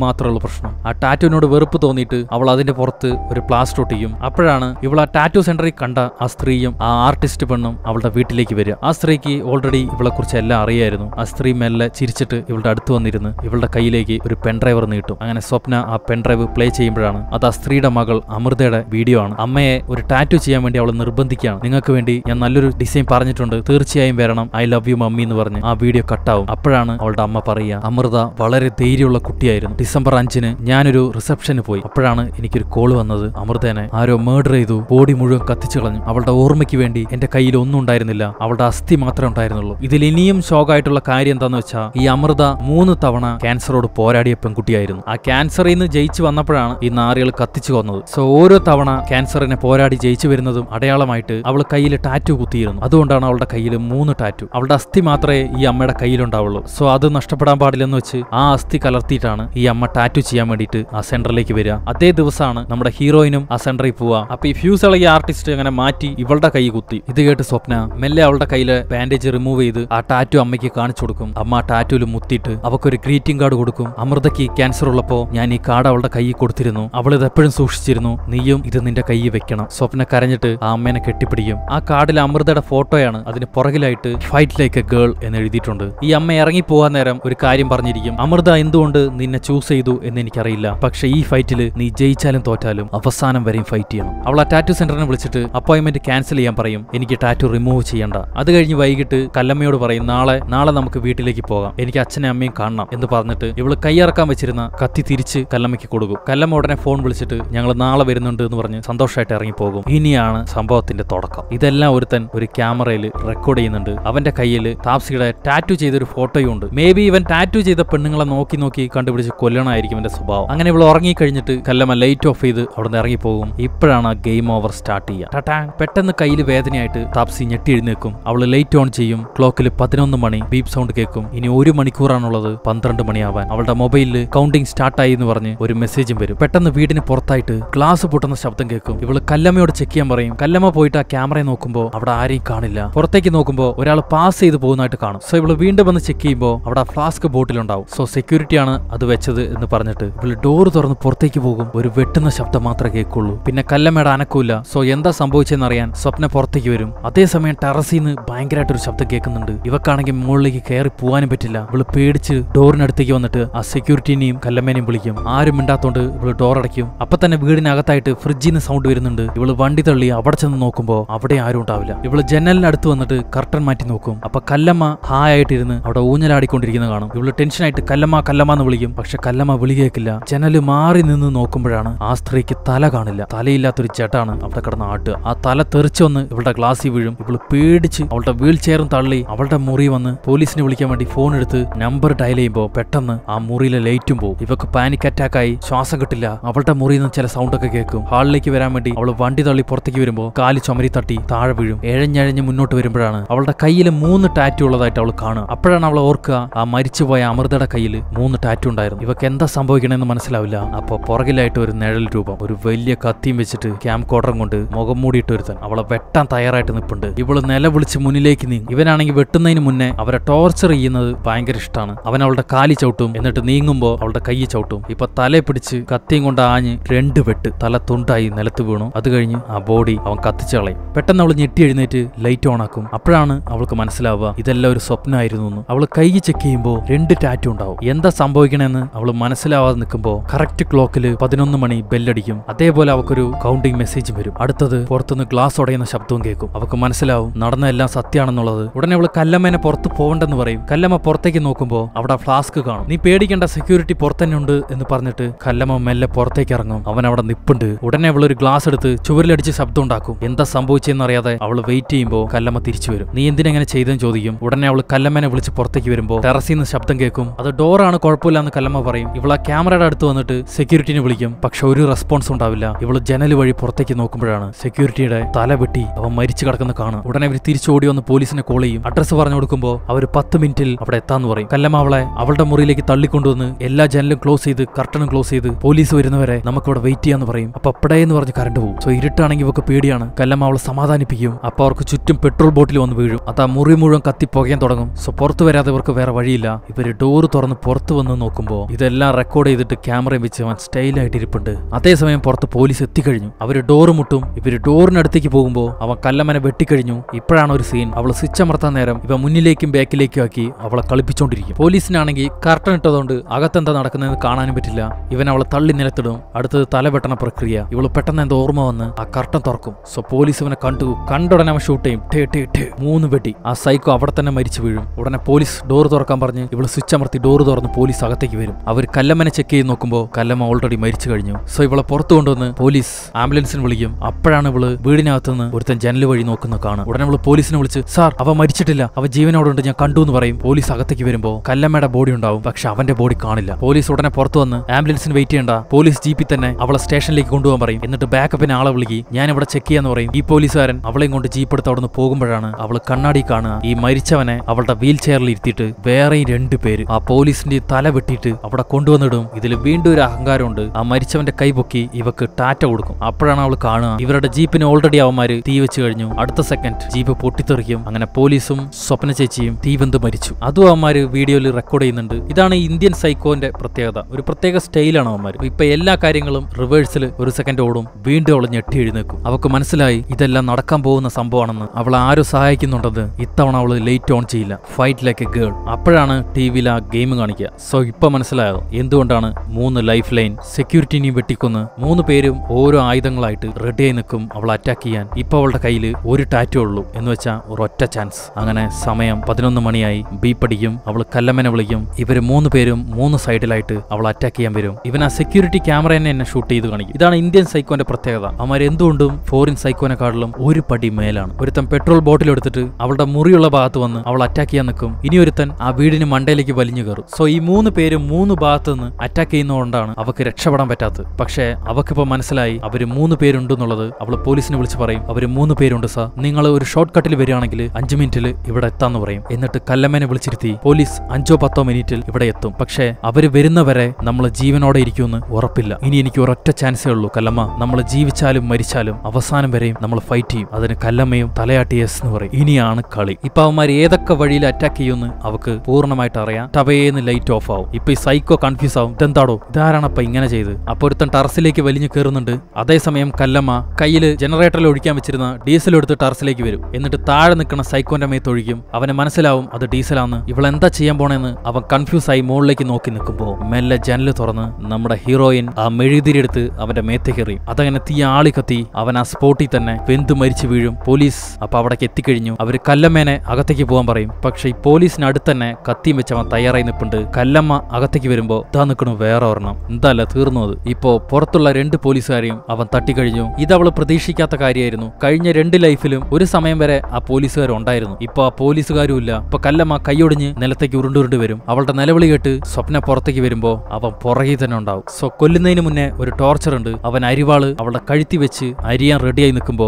മാത്രമുള്ള പ്രശ്നം. ആ ടാറ്റുവിനോട് വെറുപ്പ് തോന്നിയിട്ട് അവൾ അതിന്റെ പുറത്ത് ഒരു പ്ലാസ്റ്റർ ഒട്ടിക്കും. അപ്പോഴാണ് ഇവൾ ആ ടാറ്റു സെന്ററിൽ കണ്ട ആ സ്ത്രീയും ആ ആർട്ടിസ്റ്റ് പെണ്ണും അവളുടെ വീട്ടിലേക്ക് വരിക. ആ സ്ത്രീക്ക് ഓൾറെഡി ഇവളെ കുറിച്ച് എല്ലാം അറിയായിരുന്നു. ആ സ്ത്രീ മെല്ലെ ചിരിച്ചിട്ട് ഇവളുടെ അടുത്ത് വന്നിരുന്ന് ഇവളുടെ കയ്യിലേക്ക് ഒരു പെൺഡ്രൈവർ നീട്ടും. അങ്ങനെ സ്വപ്ന ആ പെൺഡ്രൈവ് പ്ലേ ചെയ്യുമ്പോഴാണ് അത് ആ സ്ത്രീയുടെ മകൾ അമൃതയുടെ വീഡിയോ ആണ്. അമ്മയെ ഒരു ടാറ്റു ചെയ്യാൻ വേണ്ടി അവൾ നിർബന്ധിക്കുകയാണ്. നിങ്ങൾക്ക് വേണ്ടി ഞാൻ നല്ലൊരു ഡിസൈൻ പറഞ്ഞിട്ടുണ്ട്, തീർച്ചയായും വരണം, ഐ ലവ് യു മമ്മി എന്ന് പറഞ്ഞ് ആ വീഡിയോ കട്ടാവും. അപ്പോഴാണ് അവളുടെ അമ്മ പറയുക, അമൃത വളരെ ധൈര്യമുള്ള കുട്ടിയായിരുന്നു. ഡിസംബർ അഞ്ചിന് ഞാനൊരു റിസപ്ഷന് പോയി. അപ്പോഴാണ് എനിക്കൊരു കോൾ വന്നത്, അമൃതേനെ ആരോ മർഡർ ചെയ്തു, ബോഡി മുഴുവൻ കത്തിച്ചു കളഞ്ഞു. അവളുടെ ഓർമ്മയ്ക്ക് വേണ്ടി എന്റെ കയ്യിൽ ഒന്നും ഉണ്ടായിരുന്നില്ല, അവളുടെ അസ്ഥി മാത്രമേ ഉണ്ടായിരുന്നുള്ളൂ. ഇതിൽ ഇനിയും ഷോക്കായിട്ടുള്ള കാര്യം എന്താണെന്ന് വെച്ചാൽ ഈ അമൃത മൂന്ന് തവണ ക്യാൻസറോട് പോരാടിയ പെൺകുട്ടിയായിരുന്നു. ആ ക്യാൻസറിൽ നിന്ന് ജയിച്ചു വന്നപ്പോഴാണ് ഈ നാറികൾ കത്തിച്ചു കൊന്നത്. സോ ഓരോ തവണ ക്യാൻസറിനെ പോരാടി ജയിച്ചു വരുന്നതും അടയാളമായിട്ട് അവൾ കയ്യിൽ ടാറ്റു കുത്തിയിരുന്നു. അതുകൊണ്ടാണ് അവളുടെ കയ്യിൽ മൂന്ന് ടാറ്റു. അവളുടെ അസ്ഥി മാത്രമേ ഈ അമ്മയുടെ കയ്യിലുണ്ടാവുള്ളൂ. സോ അത് നഷ്ടപ്പെടാൻ പാടില്ലെന്ന് വെച്ച് ആ അസ്ഥി കലർത്തിയിട്ടാണ് ഈ അമ്മ ടാറ്റു ചെയ്യാൻ വേണ്ടിയിട്ട് ആ സെന്ററിലേക്ക് വരിക. അതേ ദിവസമാണ് നമ്മുടെ ഹീറോയിനും ആ സെന്ററിൽ പോവുക. അപ്പൊ ഈ ഫ്യൂസ് ഇളകിയ ആർട്ടിസ്റ്റ് അങ്ങനെ മാറ്റി ഇവളുടെ കൈ കുത്തി. ഇത് കേട്ട് സ്വപ്ന മെല്ലെ അവളുടെ കയ്യിലെ ബാൻഡേജ് റിമൂവ് ചെയ്ത് ആ ടാറ്റു അമ്മയ്ക്ക് കാണിച്ചു കൊടുക്കും. അമ്മ ടാറ്റൂല് മുത്തിയിട്ട് അവക്കൊരു ഗ്രീറ്റിംഗ് കാർഡ് കൊടുക്കും. അമൃതയ്ക്ക് ക്യാൻസർ ഉള്ളപ്പോൾ ഞാൻ ഈ കാർഡ് അവളുടെ കൈയിൽ കൊടുത്തിരുന്നു, അവൾ ഇത് എപ്പോഴും സൂക്ഷിച്ചിരുന്നു, നീയും ഇത് നിന്റെ കൈയിൽ വെക്കണം. സ്വപ്ന കരഞ്ഞിട്ട് ആ അമ്മേനെ കെട്ടിപ്പിടിക്കും. ആ കാർഡിൽ അമൃതയുടെ ഫോട്ടോയാണ്. അതിന് പുറകിലായിട്ട് ഫൈറ്റ് ലൈക്ക് എ ഗേൾ എന്ന് എഴുതിയിട്ടുണ്ട്. ഈ അമ്മ ഇറങ്ങി പോകാൻ നേരം ഒരു കാര്യം പറഞ്ഞിരിക്കും, അമൃത എന്തുകൊണ്ട് നിന്നെ ചൂസ് ചെയ്തു എന്ന് എനിക്കറിയില്ല, പക്ഷെ ഈ ഫൈറ്റിൽ നീ ജയിച്ചാലും തോറ്റാലും അവസാനം വരെയും ഫൈറ്റ് ചെയ്യണം. അവൾ ആ ടാറ്റു സെന്ററിനെ വിളിച്ചിട്ട് അപ്പോയിന്റ്മെന്റ് ക്യാൻസൽ ചെയ്യാൻ പറയും, എനിക്ക് ടാറ്റു റിമൂവ് ചെയ്യണ്ട. അത് കഴിഞ്ഞ് വൈകിട്ട് കല്ലമ്മയോട് പറയും, നാളെ നാളെ നമുക്ക് വീട്ടിലേക്ക് പോകാം, എനിക്ക് അച്ഛനെ അമ്മയും കാണണം എന്ന് പറഞ്ഞിട്ട് ഇവള് കൈയിറക്കാൻ വെച്ചിരുന്ന കത്തി തിരിച്ച് കല്ലമ്മയ്ക്ക് കൊടുക്കും. കല്ലമ്മ ഉടനെ ഫോൺ വിളിച്ചിട്ട് ഞങ്ങൾ നാളെ വരുന്നുണ്ട് എന്ന് പറഞ്ഞ് സന്തോഷമായിട്ട് ഇറങ്ങിപ്പോകും. ഇനിയാണ് സംഭവത്തിന്റെ തുടക്കം. ഇതെല്ലാം ഒരുത്തൻ ഒരു ക്യാമറയിൽ റെക്കോർഡ് ചെയ്യുന്നുണ്ട്. അവന്റെ കയ്യിൽ താപ്സിയുടെ ടാറ്റു ചെയ്തൊരു ഫോട്ടോയും ഉണ്ട്. മേ ബി ഇവൻ ടാറ്റു ചെയ്ത പെണ്ണുങ്ങളെ നോക്കി നോക്കി കണ്ടുപിടിച്ച് കൊല്ലണമായിരിക്കും എന്റെ സ്വഭാവം. അങ്ങനെ ഇവൾ ഉറങ്ങി കഴിഞ്ഞിട്ട് കല്ലമ്മ ലൈറ്റ് ഓഫ് ചെയ്ത് അവിടെ നിന്ന് ഇറങ്ങിപ്പോകും. ഇപ്പോഴാണ് ഗെയിം ഓവർ സ്റ്റാർട്ട് ചെയ്യുക. പെട്ടെന്ന് കയ്യിൽ വേദനയായിട്ട് താപ്സി ഞെട്ടി എഴുന്നേക്കും. അവള് ലൈറ്റ് ഓൺ ചെയ്യും. ക്ലോക്കിൽ പതിനൊന്ന് മണി ബീപ് സൗണ്ട് കേൾക്കും. ഇനി ഒരു മണിക്കൂറാണുള്ളത് പന്ത്രണ്ട് മണിയാവാൻ. അവളുടെ മൊബൈലിൽ കൗണ്ടിങ് സ്റ്റാർട്ടായി എന്ന് പറഞ്ഞ് ഒരു മെസ്സേജും വരും. പെട്ടെന്ന് വീടിന് പുറത്തായിട്ട് ഗ്ലാസ് പൊട്ടുന്ന ശബ്ദം കേൾക്കും. ഇവള് കല്ലമ്മയോട് ചെക്ക് ചെയ്യാൻ പറയും. കല്ലമ്മ പോയിട്ട് ആ ക്യാമറയെ നോക്കുമ്പോൾ അവിടെ ആരെയും കാണില്ല. പുറത്തേക്ക് നോക്കുമ്പോൾ ഒരാൾ പാസ് ചെയ്ത് പോകുന്നതായിട്ട് കാണും. സോ ഇവള് വീണ്ടും വന്ന് ചെക്ക് ചെയ്യുമ്പോൾ അവിടെ ഫ്ലാസ്ക് ബോട്ടിലുണ്ടാവും. സോ സെക്യൂരിറ്റിയാണ് അത് വെച്ചത് എന്ന് പറഞ്ഞിട്ട് ഇവള് ഡോർ തുറന്ന് പുറത്തേക്ക് പോകും. ഒരു വെട്ടുന്ന ശബ്ദം മാത്രമേ കേൾക്കുള്ളൂ. പിന്നെ കല്ലമ്മയുടെ അനക്കൂല്ല. സോ എന്താ സംഭവിച്ചെന്ന് അറിയാൻ സ്വപ്ന പുറത്തേക്ക് വരും. അതേസമയം ടെറസിൽ നിന്ന് ഭയങ്കരമായിട്ടൊരു ശബ്ദം കേൾക്കുന്നുണ്ട്. ഇവക്കാണെങ്കിൽ മുകളിലേക്ക് കയറി പോകാനും പറ്റില്ല. ഇവള് പേടിച്ച് ഡോറിനടുത്തേക്ക് വന്നിട്ട് ആ സെക്യൂരിറ്റിനെയും കല്ലമ്മേനെയും വിളിക്കും. ആരും മിണ്ടാത്തോണ്ട് ഇവള് ഡോർ അടയ്ക്കും. അപ്പൊ തന്നെ വീടിനകത്തായിട്ട് ഫ്രിഡ്ജിൽ നിന്ന് സൗണ്ട് വരുന്നുണ്ട്. ഇവള് വണ്ടി തള്ളി അവിടെ ചെന്ന് നോക്കുമ്പോൾ അവിടെ ആരും ഉണ്ടാവില്ല. ഇവള് ജനലിനടുത്ത് വന്നിട്ട് കർട്ടൻ മാറ്റി നോക്കും. അപ്പൊ കല്ലമ്മ ഹായായിട്ടിരുന്ന് അവിടെ ഊഞ്ഞലാടിക്കൊണ്ടിരിക്കുന്നത് കാണും. ഇവള് ടെൻഷനായിട്ട് കല്ലമ്മ കല്ലമ്മ എന്ന് വിളിക്കും. പക്ഷെ കല്ലമ്മ വിളി കേൾക്കില്ല. ജനല് മാറി നിന്ന് നോക്കുമ്പോഴാണ് ആ സ്ത്രീക്ക് തല കാണില്ല. തലയില്ലാത്തൊരു ചേട്ടാണ് അവിടെ കിടന്ന ആട്ട്. ആ തല തെറിച്ചു വന്ന് ഇവളുടെ ഗ്ലാസ്സിൽ വീഴും. ഇവള് പേടിച്ച് അവളുടെ വീൽ ചെയറും തള്ളി അവളുടെ മുറി വന്ന് പോലീസിനെ വിളിക്കാൻ വേണ്ടി ഫോൺ എടുത്ത് നമ്പർ ഡയൽ ചെയ്യുമ്പോൾ പെട്ടെന്ന് ആ മുറിയിലെ ലൈറ്റും പോവും. ഇവക്ക് പാനിക് അറ്റാക്ക് ആയി ശ്വാസം കിട്ടില്ല. അവളുടെ മുറിയിൽ നിന്ന് ചില സൗണ്ട് ഒക്കെ കേൾക്കും. ഹാളിലേക്ക് വരാൻ വേണ്ടി അവൾ വണ്ടി തള്ളി പുറത്തേക്ക് വരുമ്പോൾ കാല് ചുമരി തട്ടി താഴെ വീഴും. എഴഞ്ഞഴഞ്ഞ് മുന്നോട്ട് വരുമ്പോഴാണ് അവളുടെ കയ്യിൽ മൂന്ന് ടാറ്റു ഉള്ളതായിട്ട് അവൾ കാണുക. അപ്പോഴാണ് അവൾ ഓർക്കുക ആ മരിച്ചുപോയ അമൃതയുടെ കയ്യിൽ മൂന്ന് ടാറ്റു ഉണ്ടായിരുന്നു. ഇവക്ക് എന്താ സംഭവിക്കണമെന്ന് മനസ്സിലാവില്ല. അപ്പോൾ പുറകിലായിട്ട് ഒരു നിഴൽ രൂപം ഒരു വലിയ കത്തിയും വെച്ചിട്ട് ക്യാമ്പ് കോട്ടറും കൊണ്ട് മുഖം മൂടിയിട്ട് ഒരുത്തൻ അവളെ വെട്ടാൻ തയ്യാറായിട്ട് നിൽപ്പുണ്ട്. ഇവള് നില വിളിച്ച് മുന്നിലേക്ക് നീങ്ങും. ഇവനാണെങ്കിൽ വെട്ടുന്നതിന് മുന്നേ അവരെ ടോർച്ചർ ചെയ്യുന്നത് ഭയങ്കര ഇഷ്ടമാണ്. അവൻ അവളുടെ കാലി ചവിട്ടും, എന്നിട്ട് നീങ്ങുമ്പോൾ അവളുടെ കൈ ചവിട്ടും. ഇപ്പൊ തല പിടിച്ച് കത്തിയും കൊണ്ട് ആഞ്ഞ് രണ്ട് വെട്ട് തല തുണ്ടായി നിലത്ത് വീണു. അത് കഴിഞ്ഞ് ആ ബോഡി അവൻ കത്തിച്ചു കളയും. പെട്ടെന്ന് അവൾ ഞെട്ടി എഴുന്നേറ്റ് ലൈറ്റ് ഓൺ ആക്കും. അപ്പോഴാണ് അവൾക്ക് മനസ്സിലാവുക ഇതെല്ലാം ഒരു സ്വപ്നമായിരുന്നു എന്ന്. അവൾ കൈ ചെക്ക് ചെയ്യുമ്പോൾ രണ്ട് ടാറ്റു ഉണ്ടാവും. എന്താ സംഭവിക്കണമെന്ന് അവൾ മനസ്സിലാവാതെ നിൽക്കുമ്പോൾ കറക്റ്റ് ക്ലോക്കിൽ പതിനൊന്ന് മണി ബെല്ലടിക്കും. അതേപോലെ അവക്കൊരു കൗണ്ടിങ് മെസ്സേജ് വരും. അടുത്തത് പുറത്തുനിന്ന് ഗ്ലാസ് ഉടയുന്ന ശബ്ദവും കേൾക്കും. അവൾക്ക് മനസ്സിലാവും നടന്നതെല്ലാം സത്യമാണെന്നുള്ളത്. ഉടനെ അവള് കല്ലമ്മേനെ പുറത്ത് പോകണ്ടെന്ന് പറയും. കല്ലമ്മ പുറത്തേക്ക് നോക്കുമ്പോൾ അവിടെ ഫ്ലാസ്ക് കാണും. നീ പേടിക്കേണ്ട, സെക്യൂരിറ്റി പുറത്തന്നെ ഉണ്ട് എന്ന് പറഞ്ഞിട്ട് കല്ലമ്മ മെല്ലെ പുറത്തേക്ക് ഇറങ്ങും. അവൻ അവിടെ നിപ്പുണ്ട്. ഉടനെ അവൾ ഒരു ഗ്ലാസ് എടുത്ത് ചുവരിലടിച്ച് ശബ്ദം ഉണ്ടാക്കും. എന്താ സംഭവിച്ചെന്നറിയാതെ അവൾ വെയിറ്റ് ചെയ്യുമ്പോൾ കല്ലമ്മ തിരിച്ചു വരും. നീ എന്തിനെങ്ങനെ ചെയ്തെന്ന് ചോദിക്കും. ഉടനെ അവൾ കല്ലമ്മേനെ വിളിച്ച് പുറത്തേക്ക് വരുമ്പോൾ ടെറസിൽ നിന്ന് ശബ്ദം കേൾക്കും. അത് ഡോറാണ്, കുഴപ്പമില്ല എന്ന് കല്ലമ്മ പറയും. ഇവളാ ക്യാമറയുടെ അടുത്ത് വന്നിട്ട് സെക്യൂരിറ്റിനെ വിളിക്കും. പക്ഷെ ഒരു റെസ്പോൺസ് ഉണ്ടാവില്ല. ഇവള് ജനൽ വഴി പുറത്തേക്ക് നോക്കുമ്പോഴാണ് സെക്യൂരിറ്റിയുടെ തല വെട്ടി അവൻ മരിച്ചു കിടക്കുന്ന കാണും. ഉടനെ ഇവർ തിരിച്ചോടി വന്ന് പോലീസിനെ കോൾ ചെയ്യും. അഡ്രസ് പറഞ്ഞു കൊടുക്കുമ്പോൾ അവർ പത്ത് മിനിറ്റിൽ അവിടെ എത്താന്ന് പറയും. കല്ലമ്മ അവളെ അവളുടെ മുറിയിലേക്ക് തള്ളിക്കൊണ്ടുവന്ന് എല്ലാ ജനലും ക്ലോസ് ചെയ്ത് കർട്ടനും ക്ലോസ് ചെയ്ത് പോലീസ് വരുന്നവരെ നമുക്കിവിടെ വെയിറ്റ് ചെയ്യാന്ന് പറയും. അപ്പൊ അപ്പടേ എന്ന് പറഞ്ഞ് കറണ്ട് പോകും. സോ ഇരുട്ടാണെങ്കിൽ ഇവക്ക് പേടിയാണ്. കല്ലമ്മ അവളെ സമാധാനിപ്പിക്കും. അപ്പൊ അവർക്ക് ചുറ്റും പെട്രോൾ ബോട്ടിൽ വന്ന് വീഴും. അത് ആ മുറി മുഴുവൻ കത്തി പോകാൻ തുടങ്ങും. സോ പുറത്തു വരാതെ ഇവർക്ക് വേറെ വഴിയില്ല. ഇവർ പേര് ഡോറ് തുറന്ന് പുറത്ത് വന്ന് നോക്കുമ്പോൾ ഇതെല്ലാം റെക്കോർഡ് ചെയ്തിട്ട് ക്യാമറയും വെച്ച് അവൻ സ്റ്റൈലായിട്ട് ഇരിപ്പുണ്ട്. അതേസമയം പുറത്ത് പോലീസ് എത്തിക്കഴിഞ്ഞു. അവർ ഡോറ് മുട്ടും. ഇവർ ഡോറിനടുത്തേക്ക് പോകുമ്പോൾ അവൻ കല്ലമ്മനെ വെട്ടിക്കഴിഞ്ഞു. ഇപ്പോഴാണ് ഒരു സീൻ. അവൾ സ്വിച്ച് അമർത്താൻ നേരം ഇവ മുന്നിലേക്കും ബാക്കിലേക്കും ആക്കി അവളെ കളിപ്പിച്ചുകൊണ്ടിരിക്കും. പോലീസിനാണെങ്കിൽ കർട്ടൻ ഇട്ടതുകൊണ്ട് അകത്തെന്താ നടക്കുന്നതെന്ന് കാണാനും പറ്റില്ല. ഇവൻ അവളെ തള്ളി നിലത്തിടും. അടുത്തത് തല വെട്ടണ പ്രക്രിയ. ഇവൾ പെട്ടെന്ന് എന്തോ ഓർമ്മ വന്ന് ആ കർട്ടൻ തുറക്കും. സോ പോലീസ് ഇവനെ കണ്ടു. കണ്ടുടനെ അവൻ ഷൂട്ട് ചെയ്യും. ടേ ടേ ടേ മൂന്ന് വെട്ടി. ആ സൈക്കോ അവിടെ തന്നെ മരിച്ചു വീഴും. ഉടനെ പോലീസ് ഡോർ തുറക്കാൻ പറഞ്ഞ് ഇവള് സ്വിച്ച് അമർത്തി ഡോറ് തുറന്ന് പോലീസ് അകത്തേക്ക് വരും. അവർ കല്ലമ്മനെ ചെക്ക് ചെയ്ത് നോക്കുമ്പോൾ കല്ലമ്മ ഓൾറെഡി മരിച്ചു കഴിഞ്ഞു. സോ ഇവളെ പുറത്തു കൊണ്ടുവന്ന് പോലീസ് ആംബുലൻസിന് വിളിക്കും. അപ്പോഴാണ് ഇവള് വീടിനകത്തുനിന്ന് ഒരുത്തൻ ജനൽ വഴി നോക്കുന്ന കാണും. ഉടനെ ഇവള് പോലീസിനെ വിളിച്ച്, സാർ അവ മരിച്ചിട്ടില്ല, അവ ജീവനോടുണ്ട്, ഞാൻ കണ്ടു എന്ന് പറയും. പോലീസ് അകത്തേക്ക് വരുമ്പോൾ കല്ലമ്മയുടെ ബോഡി ഉണ്ടാവും, പക്ഷെ അവന്റെ ബോഡി കാണില്ല. പോലീസ് ഉടനെ പുറത്തു വന്ന് ആംബുലൻസിന് വെയിറ്റ് ചെയ്യേണ്ട, പോലീസ് ജീപ്പിൽ തന്നെ അവളെ സ്റ്റേഷനിലേക്ക് കൊണ്ടുപോകാൻ പറയും. എന്നിട്ട് ബാക്കപ്പിന് ആളെ വിളിക്കും. ഞാൻ ഇവിടെ ചെക്ക് ചെയ്യാന്ന് പറയും. ഈ പോലീസുകാരൻ അവളെയും കൊണ്ട് ജീപ്പ് എടുത്ത് അവിടുന്ന് പോകുമ്പോഴാണ് അവള് കണ്ണാടി കാണുക. ഈ മരിച്ചവനെ അവളുടെ വീൽ ചെയറിൽ ഇരുത്തിയിട്ട് വേറെയും രണ്ടു പേര് ആ പോലീസിന്റെ തല വെട്ടിയിട്ട് അവിടെ കൊണ്ടുവന്നിടും. ഇതിൽ വീണ്ടും ഒരു അഹങ്കാരമുണ്ട്. ആ മരിച്ചവന്റെ കൈപൊക്കി ഇവക്ക് ടാറ്റ കൊടുക്കും. അപ്പോഴാണ് അവൾ കാണുക ഇവരുടെ ജീപ്പിന് ഓൾറെഡി അവന്മാര് തീ വെച്ച് കഴിഞ്ഞു. അടുത്ത സെക്കൻഡ് ജീപ്പ് പൊട്ടിത്തെറിക്കും. അങ്ങനെ പോലീസും സ്വപ്ന ചേച്ചിയും തീവന്ത് മരിച്ചു. അതും അവന്മാര് വീഡിയോയിൽ റെക്കോർഡ് ചെയ്യുന്നുണ്ട്. ഇതാണ് ഇന്ത്യൻ സൈക്കോന്റെ പ്രത്യേകത. ഒരു പ്രത്യേക സ്റ്റൈലാണ് അവന്മാര്. ഇപ്പൊ എല്ലാ കാര്യങ്ങളും റിവേഴ്സിൽ ഒരു സെക്കൻഡ് ഓടും. വീണ്ടും അവൾ ഞെട്ടി എഴുന്നേക്കും. അവക്ക് മനസ്സിലായി ഇതെല്ലാം നടക്കാൻ പോകുന്ന സംഭവമാണെന്ന്. അവൾ ആരോ സഹായിക്കുന്നുണ്ടെന്ന്. ഇത്തവണ അവള് ലേറ്റ് ഓൺ ചെയ്യില്ല. Fight like a girl. അപ്പോഴാണ് ടി വിയിൽ ആ ഗെയിം കാണിക്കുക. സോ ഇപ്പൊ മനസ്സിലായോ എന്തുകൊണ്ടാണ് മൂന്ന് ലൈഫ് ലൈൻ സെക്യൂരിറ്റിനെയും വെട്ടിക്കൊന്ന് മൂന്ന് പേരും ഓരോ ആയുധങ്ങളായിട്ട് റെഡിയായി നിൽക്കും അവൾ അറ്റാക്ക് ചെയ്യാൻ. ഇപ്പൊ അവളുടെ കയ്യിൽ ഒരു ടാറ്റേ ഉള്ളൂ എന്ന് വെച്ചാൽ ഒരൊറ്റ ചാൻസ്. അങ്ങനെ സമയം പതിനൊന്ന് മണിയായി. ബീപ്പ് അടിക്കും. അവൾ കല്ലമ്മനെ വിളിക്കും. ഇവര് മൂന്ന് പേരും മൂന്ന് സൈഡിലായിട്ട് അവൾ അറ്റാക്ക് ചെയ്യാൻ വരും. ഇവൻ ആ സെക്യൂരിറ്റി ക്യാമറേനെ തന്നെ ഷൂട്ട് ചെയ്ത് കാണിക്കും. ഇതാണ് ഇന്ത്യൻ സൈക്കോന്റെ പ്രത്യേകത. അവന്മാർ എന്തുകൊണ്ടും ഫോറിൻ സൈക്കോനെക്കാട്ടിലും ഒരു പടി മേലാണ്. ഒരുത്തൻ പെട്രോൾ ബോട്ടിൽ എടുത്തിട്ട് അവളുടെ മുറിയുള്ള ഭാഗത്ത് വന്ന് അവൾ അറ്റാക്ക് ചെയ്യാൻ നിൽക്കും. ഇനി ഒരുത്തൻ ആ വീടിന് മണ്ടയിലേക്ക് വലിഞ്ഞു കയറും. സോ ഈ മൂന്ന് പേര് മൂന്ന് ഭാഗത്ത് നിന്ന് അറ്റാക്ക് ചെയ്യുന്നതുകൊണ്ടാണ് അവക്ക് രക്ഷപ്പെടാൻ പറ്റാത്തത്. പക്ഷേ അവക്കിപ്പോ മനസ്സിലായി അവര് മൂന്ന് പേരുണ്ടെന്നുള്ളത്. അവൾ പോലീസിനെ വിളിച്ച് പറയും, അവര് മൂന്ന് പേരുണ്ട് സാർ, നിങ്ങൾ ഒരു ഷോർട്ട് കട്ടിൽ വരികയാണെങ്കിൽ അഞ്ചു മിനിറ്റിൽ ഇവിടെ എത്താന്ന് പറയും. എന്നിട്ട് കല്ലമ്മനെ വിളിച്ചിരുത്തി പോലീസ് അഞ്ചോ പത്തോ മിനിറ്റിൽ ഇവിടെ എത്തും, പക്ഷേ അവര് വരുന്നവരെ നമ്മൾ ജീവനോടെ ഇരിക്കുമെന്ന് ഉറപ്പില്ല. ഇനി എനിക്ക് ഒരൊറ്റ ചാൻസേ ഉള്ളൂ കല്ലമ്മ, നമ്മൾ ജീവിച്ചാലും മരിച്ചാലും അവസാനം വരെയും നമ്മൾ ഫൈറ്റ് ചെയ്യും. അതിന് കല്ലമ്മയും തലയാട്ടിയേസ് എന്ന് പറയും. ഇനിയാണ് കളി. ഇപ്പൊ അവന്മാർ ഏതൊക്കെ വഴിയിൽ അറ്റാക്ക് ചെയ്യുമെന്ന് അവക്ക് പൂർണ്ണമായിട്ട് അറിയാം. ടവേന്ന് ലൈറ്റ് ഓഫ് ആവും. ഇപ്പൊ ഈ സൈക്കോ കൺഫ്യൂസ് ആവും. ഇതെന്താടോ, ഇതാരാണപ്പ ഇങ്ങനെ ചെയ്ത്? അപ്പൊ ഒരുത്തൻ ടെറസിലേക്ക് വലിഞ്ഞു കയറുന്നുണ്ട്. അതേസമയം കല്ലമ്മ കയ്യിൽ ജനറേറ്ററിൽ ഒഴിക്കാൻ വെച്ചിരുന്ന ഡീസൽ എടുത്ത് ടെറസിലേക്ക് വരും. എന്നിട്ട് താഴെ നിൽക്കുന്ന സൈക്കോന്റെ മേത്ത് ഒഴിക്കും. അവന് മനസ്സിലാവും അത് ഡീസലാന്ന്. ഇവളെന്താ ചെയ്യാൻ പോണെന്ന് അവൻ കൺഫ്യൂസ് ആയി മുകളിലേക്ക് നോക്കി നിൽക്കുമ്പോ മെല്ലെ ജനൽ തുറന്ന് നമ്മുടെ ഹീറോയിൻ ആ മെഴുതിരിയെടുത്ത് അവന്റെ മേത്തേക്കെറിയും. അതങ്ങനെ തീ ആളി കത്തി അവൻ ആ സ്പോട്ടിൽ തന്നെ വെന്ത് മരിച്ചു വീഴും. പോലീസ് അപ്പൊ അവിടേക്ക് എത്തിക്കഴിഞ്ഞു. അവര് കല്ലമ്മേനെ അകത്തേക്ക് പോകാൻ പറയും. പക്ഷെ ഈ പോലീസിനടുത്ത് തന്നെ കത്തിയും വെച്ച് അവൻ തയ്യാറായി നിൽപ്പുണ്ട്. കല്ലമ്മ അകത്തേക്ക് വരുമ്പോ ഇതാ നിൽക്കണു വേറെ ഒരെണ്ണം. എന്തല്ല തീർന്നത്. ഇപ്പോ പുറത്തുള്ള രണ്ട് പോലീസുകാരെയും അവൻ തട്ടിക്കഴിഞ്ഞു. ഇതവള് പ്രതീക്ഷിക്കാത്ത കാര്യമായിരുന്നു. കഴിഞ്ഞ രണ്ട് ലൈഫിലും ഒരു സമയം വരെ ആ പോലീസുകാർ ഉണ്ടായിരുന്നു. ഇപ്പൊ ആ പോലീസുകാരും ഇല്ല. ഇപ്പൊ കല്ലമ്മ കൈയൊടിഞ്ഞ് നിലത്തേക്ക് ഉരുണ്ടുരുണ്ട് വരും. അവളുടെ നിലവിളി കേട്ട് സ്വപ്ന പുറത്തേക്ക് വരുമ്പോ അവൻ പുറകെ തന്നെ ഉണ്ടാവും. സോ കൊല്ലുന്നതിന് മുന്നേ ഒരു ടോർച്ചർ ഉണ്ട്. അവൻ അരിവാള് അവളുടെ കഴുത്തി വെച്ച് അരിയാൻ റെഡിയായി നിൽക്കുമ്പോ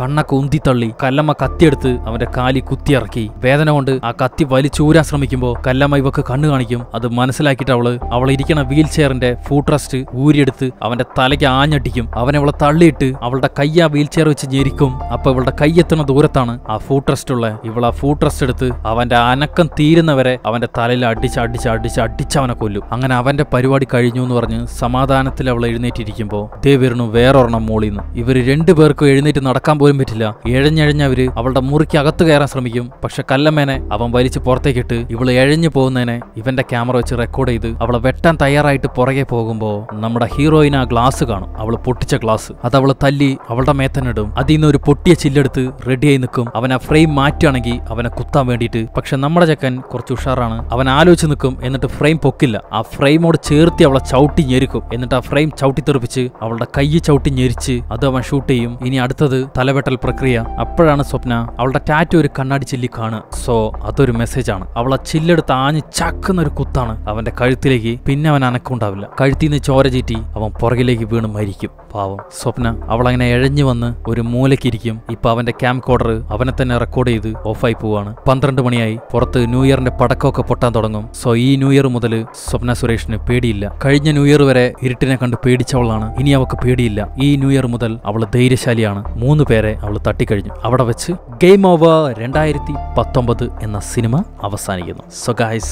കണ്ണൊക്കെ ഉന്തി തള്ളി കല്ലമ്മ കത്തിയെടുത്ത് അവന്റെ കാലി കുത്തിയിറക്കി. വേദന കൊണ്ട് ആ കത്തി വലിച്ചൂരാൻ ശ്രമിക്കുമ്പോ കല്ലമ്മ ഇവക്ക് കണ്ണു കാണിക്കും. അത് മനസ്സിലാക്കിയിട്ട് അവള് അവൾ ഇരിക്കണ വീൽ ചെയറിന്റെ ഫൂട്രസ്റ്റ് ഊരിയെടുത്ത് അവന്റെ തലയ്ക്ക് ആഞ്ഞടിക്കും. അവനവളെ തള്ളിയിട്ട് അവളുടെ കൈ ആ വീൽ ചെയർ വെച്ച് ഞെരിക്കും. അപ്പൊ അവളുടെ കൈ എത്തുന്ന ദൂരത്താണ് ആ ഫൂട്രസ്റ്റ് ഉള്ള. ഇവൾ ആ ഫൂട്രസ്റ്റ് എടുത്ത് അവന്റെ അനക്കം തീരുന്നവരെ അവന്റെ തലയിൽ അടിച്ച് അടിച്ച് അടിച്ച് അടിച്ച് അവനെ കൊല്ലും. അങ്ങനെ അവന്റെ പരിപാടി കഴിഞ്ഞു എന്ന് പറഞ്ഞ് സമാധാനത്തിൽ അവൾ എഴുന്നേറ്റിരിക്കുമ്പോ ദേ വരുന്നു വേറൊരെണ്ണം മോളിന്ന്. ഇവര് രണ്ടുപേർക്കും എഴുന്നേറ്റ് നടക്കാൻ പോലും പറ്റില്ല. എഴഞ്ഞെഴഞ്ഞവര് അവളുടെ മുറിക്ക് അകത്ത് കയറാൻ ശ്രമിക്കും. പക്ഷെ കല്ലമ്മേനെ അവൻ വലിച്ച് പുറത്തേക്കിട്ട് ഇവള് എഴഞ്ഞു പോകുന്നതിനെ ഇവന്റെ ക്യാമറ വെച്ച് റെക്കോർഡ് ചെയ്ത് അവളെ വെട്ടാൻ തയ്യാറായിട്ട് പുറകെ പോകുമ്പോ നമ്മുടെ ഹീറോയിൻ ആ ഗ്ലാസ് കാണും. അവള് പൊട്ടിച്ച ഗ്ലാസ്. അത് അവള് തല്ലി അവളുടെ മേത്തനിടും. അതിൽ നിന്ന് ഒരു പൊട്ടിയ ചില്ലെടുത്ത് റെഡിയായി നിൽക്കും. അവൻ ആ ഫ്രെയിം മാറ്റുകയാണെങ്കിൽ അവനെ കുത്താൻ വേണ്ടിയിട്ട്. പക്ഷെ നമ്മുടെ ചെക്കൻ കുറച്ച് ഉഷാറാണ്. അവൻ ആലോചിച്ച് നിൽക്കും. എന്നിട്ട് ഫ്രെയിം പൊക്കില്ല. ആ ഫ്രെയിമോട് ചേർത്തി അവളെ ചവിട്ടി ഞെരിക്കും. എന്നിട്ട് ആ ഫ്രെയിം ചവിട്ടി തെറിപ്പിച്ച് അവളുടെ കൈ ചവിട്ടി ഞെരിച്ച് അത് അവൻ ഷൂട്ട് ചെയ്യും. ഇനി അടുത്തത് തലവെട്ടൽ പ്രക്രിയ. അപ്പോഴാണ് സ്വപ്ന അവളുടെ ടാറ്റ ഒരു കണ്ണാടി ചില്ലി കാണുക. സോ അതൊരു മെസ്സേജാണ്. അവളെ ചില്ലെടുത്ത് ആഞ്ഞ് ചാക്കുന്ന ഒരു കുത്താണ് അവന്റെ കഴുത്തിലേക്ക്. പിന്നെ അവൻ അനക്കമുണ്ടാവില്ല. കഴുത്തിന്ന് ചോര ചീറ്റി അവൻ പുറകിലേക്ക് വീണ് മരിക്കും. പാവം സ്വപ്ന. അവളങ്ങനെ എഴഞ്ഞു വന്ന് ഒരു മൂലക്കിരിക്കും. ഇപ്പൊ അവന്റെ ക്യാമ്പ് കോഡർ അവനെ തന്നെ റെക്കോർഡ് ചെയ്ത് ഓഫായി പോവാണ്. പന്ത്രണ്ട് മണിയായി. പുറത്ത് ന്യൂ ഇയറിന്റെ പടക്കമൊക്കെ പൊട്ടാൻ തുടങ്ങും. സോ ഈ ന്യൂ ഇയർ മുതൽ സ്വപ്ന സുരേഷിന് പേടിയില്ല. കഴിഞ്ഞ ന്യൂ ഇയർ വരെ ഇരുട്ടിനെ കണ്ട് പേടിച്ചവളാണ്. ഇനി അവക്ക് പേടിയില്ല. ഈ ന്യൂ ഇയർ മുതൽ അവൾ ധൈര്യശാലിയാണ്. മൂന്ന് പേരെ അവൾ തട്ടിക്കഴിഞ്ഞു. അവിടെ വെച്ച് ഗെയിം ഓവർ രണ്ടായിരത്തി പത്തൊമ്പത് എന്ന സിനിമ അവസാനിക്കുന്നു. സോ So guys,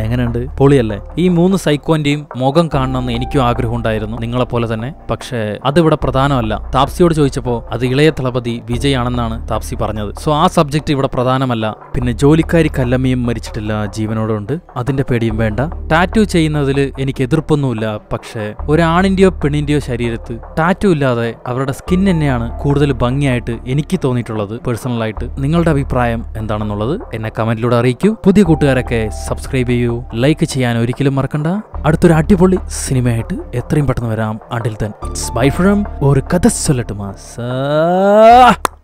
എങ്ങനെയുണ്ട്? പൊളിയല്ലേ? ഈ മൂന്ന് സൈക്കോന്റെയും മുഖം കാണണമെന്ന് എനിക്കും ആഗ്രഹം ഉണ്ടായിരുന്നു, നിങ്ങളെപ്പോലെ തന്നെ. പക്ഷേ അതിവിടെ പ്രധാനമല്ല. താപ്സിയോട് ചോദിച്ചപ്പോൾ അത് ഇളയ തലപതി വിജയ് ആണെന്നാണ് താപ്സി പറഞ്ഞത്. സോ ആ സബ്ജക്റ്റ് ഇവിടെ പ്രധാനമല്ല. പിന്നെ ജോലിക്കാരി കല്ലമ്മയും മരിച്ചിട്ടില്ല, ജീവനോടുണ്ട്, അതിന്റെ പേടിയും വേണ്ട. ടാറ്റു ചെയ്യുന്നതിൽ എനിക്ക് എതിർപ്പൊന്നുമില്ല, പക്ഷേ ഒരാണിന്റെയോ പെണ്ണിന്റെയോ ശരീരത്ത് ടാറ്റു ഇല്ലാതെ അവരുടെ സ്കിൻ തന്നെയാണ് കൂടുതൽ ഭംഗിയായിട്ട് എനിക്ക് തോന്നിയിട്ടുള്ളത്. പേഴ്സണലായിട്ട് നിങ്ങളുടെ അഭിപ്രായം എന്താണെന്നുള്ളത് എന്നെ കമന്റിലൂടെ അറിയിക്കൂ. പുതിയ കൂട്ടുകാരൊക്കെ സബ്സ്ക്രൈബ് ചെയ്യൂ, ലൈക്ക് ചെയ്യാൻ ഒരിക്കലും മറക്കണ്ട. അടുത്തൊരു അടിപൊളി സിനിമയായിട്ട് എത്രയും പെട്ടെന്ന് വരാം. Until then it's bye from ഒരു കഥ സൊല്ലട്ടുമാ സർ.